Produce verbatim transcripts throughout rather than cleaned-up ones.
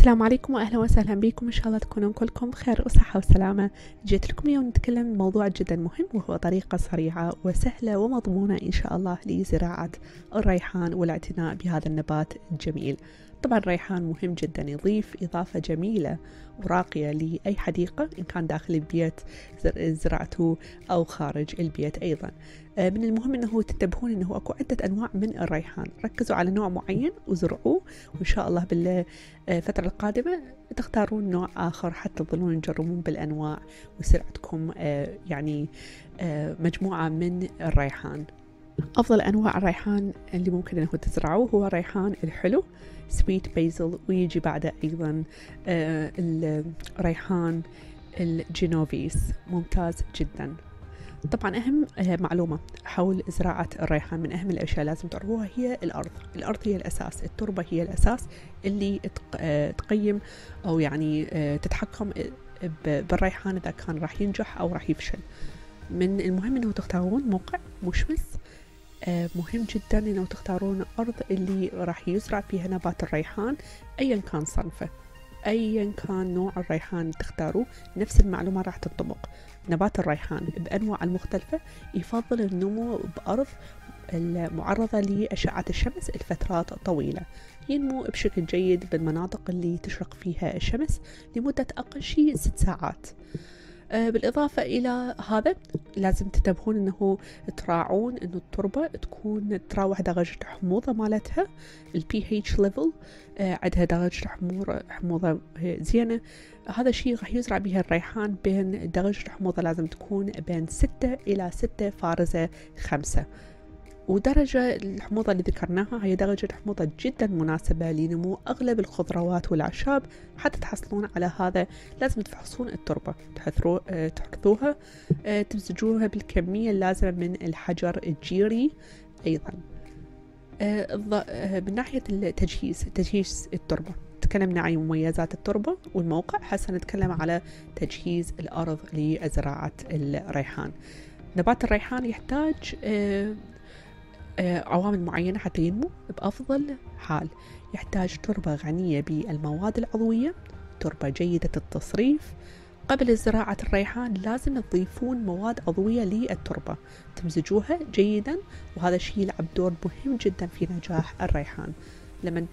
السلام عليكم واهلا وسهلا بكم. ان شاء الله تكونون كلكم بخير وصحه وسلامه. جيت لكم اليوم نتكلم بموضوع جدا مهم، وهو طريقه سريعه وسهله ومضمونه ان شاء الله لزراعه الريحان والاعتناء بهذا النبات الجميل. طبعا الريحان مهم جدا، يضيف اضافه جميله وراقيه لاي حديقه، ان كان داخل البيت زرعته او خارج البيت ايضا. من المهم انه تنتبهون انه اكو عده انواع من الريحان، ركزوا على نوع معين وزرعوه، وان شاء الله بالفتره القادمه تختارون نوع اخر حتى تظلون تجربون بالانواع ويصير عندكم يعني مجموعه من الريحان. أفضل أنواع الريحان اللي ممكن أنه تزرعوه هو الريحان الحلو سويت بيزل، ويجي بعده أيضا الريحان الجينوفيس ممتاز جدا. طبعا أهم معلومة حول زراعة الريحان، من أهم الأشياء لازم تعرفوها هي الأرض. الأرض هي الأساس، التربة هي الأساس اللي تقيم أو يعني تتحكم بالريحان إذا كان راح ينجح أو راح يفشل. من المهم انه تختارون موقع مشمس، آه مهم جدا انه تختارون الارض اللي راح يزرع فيها نبات الريحان، ايا كان صنفه ايا كان نوع الريحان تختاروا. نفس المعلومه راح تنطبق، نبات الريحان بانواع المختلفه يفضل النمو بارض المعرضه لاشعه الشمس لفترات طويله. ينمو بشكل جيد بالمناطق اللي تشرق فيها الشمس لمده اقل شيء ست ساعات. بالإضافة إلى هذا لازم تنتبهون أنه تراعون أنه التربة تكون تراوح درجة الحموضة مالتها، البي pH level عندها درجة حموضة زينة. هذا الشيء راح يزرع بها الريحان، بين درجة الحموضة لازم تكون بين ستة إلى ستة فارزة خمسة، ودرجة الحموضة اللي ذكرناها هي درجة حموضة جدا مناسبة لنمو أغلب الخضروات والأعشاب. حتى تحصلون على هذا لازم تفحصون التربة، تحرثوها، تمزجوها بالكمية اللازمة من الحجر الجيري. أيضا من ناحية التجهيز، تجهيز التربة تكلمنا عن مميزات التربة والموقع، هسه نتكلم على تجهيز الأرض لزراعة الريحان. نبات الريحان يحتاج عوامل معينة حتى ينمو بأفضل حال. يحتاج تربة غنية بالمواد العضوية، تربة جيدة التصريف. قبل زراعة الريحان لازم تضيفون مواد عضوية للتربة، تمزجوها جيدا، وهذا الشيء يلعب دور مهم جدا في نجاح الريحان. لما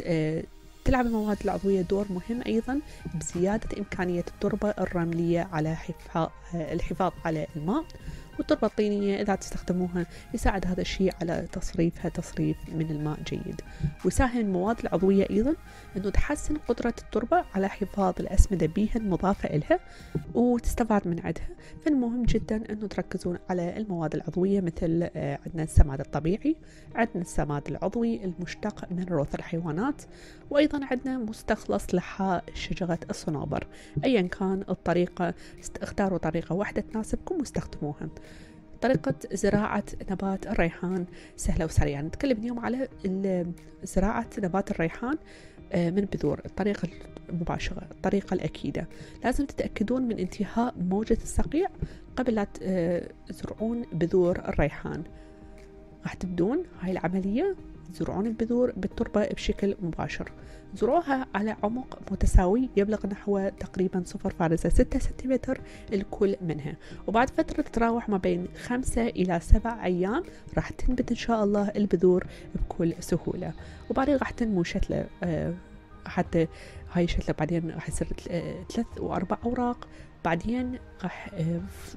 تلعب المواد العضوية دور مهم أيضا بزيادة إمكانية التربة الرملية على الحفاظ على الماء، والتربة الطينية إذا تستخدموها يساعد هذا الشيء على تصريفها تصريف من الماء جيد. ويساهم المواد العضوية أيضا أنه تحسن قدرة التربة على حفاظ الأسمدة بيها المضافة إلها وتستفاد من عدها. فالمهم جدا أنه تركزون على المواد العضوية، مثل عندنا السماد الطبيعي، عندنا السماد العضوي المشتق من روث الحيوانات، وأيضا عندنا مستخلص لحاء شجرة الصنوبر. أيا كان الطريقة اختاروا طريقة واحدة تناسبكم واستخدموها. طريقة زراعة نبات الريحان سهلة وسريعة. نتكلم اليوم على زراعة نبات الريحان من بذور، الطريقة المباشرة، الطريقة الأكيدة. لازم تتأكدون من انتهاء موجة الصقيع قبل لا تزرعون بذور الريحان. راح تبدون هاي العملية، تزرعون البذور بالتربة بشكل مباشر. زروها على عمق متساوي يبلغ نحو تقريبا صفر فارزة ستة سنتيمتر الكل منها، وبعد فترة تتراوح ما بين خمسة إلى سبع أيام راح تنبت إن شاء الله البذور بكل سهولة. وبعدين راح تنمو شتلة، آه حتى هاي شتلة بعدين راح يصير ثلاث وأربع أوراق، بعدين راح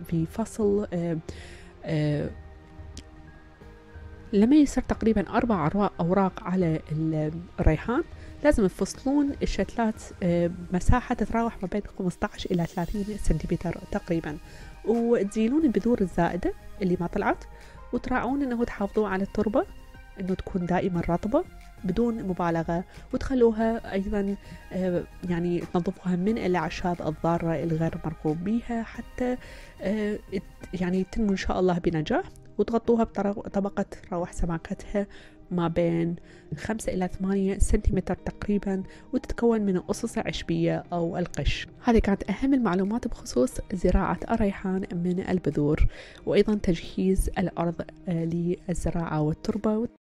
في فصل آه آه لما يصير تقريبا أربع أوراق على الريحان لازم تفصلون الشتلات مساحة تتراوح ما بين خمسة عشر إلى ثلاثين سنتيمتر تقريبا، وتزيلون البذور الزائدة اللي ما طلعت، وتراعون أنه تحافظون على التربة أنه تكون دائما رطبة بدون مبالغة، وتخلوها أيضا يعني تنظفوها من الأعشاب الضارة الغير مرغوب بها حتى يعني تنمو إن شاء الله بنجاح، وتغطوها بطبقة تراوح سماكتها ما بين خمسة إلى ثمانية سنتيمتر تقريبا، وتتكون من أصوصة عشبية أو القش. هذه كانت أهم المعلومات بخصوص زراعة الريحان من البذور، وأيضا تجهيز الأرض للزراعة والتربة.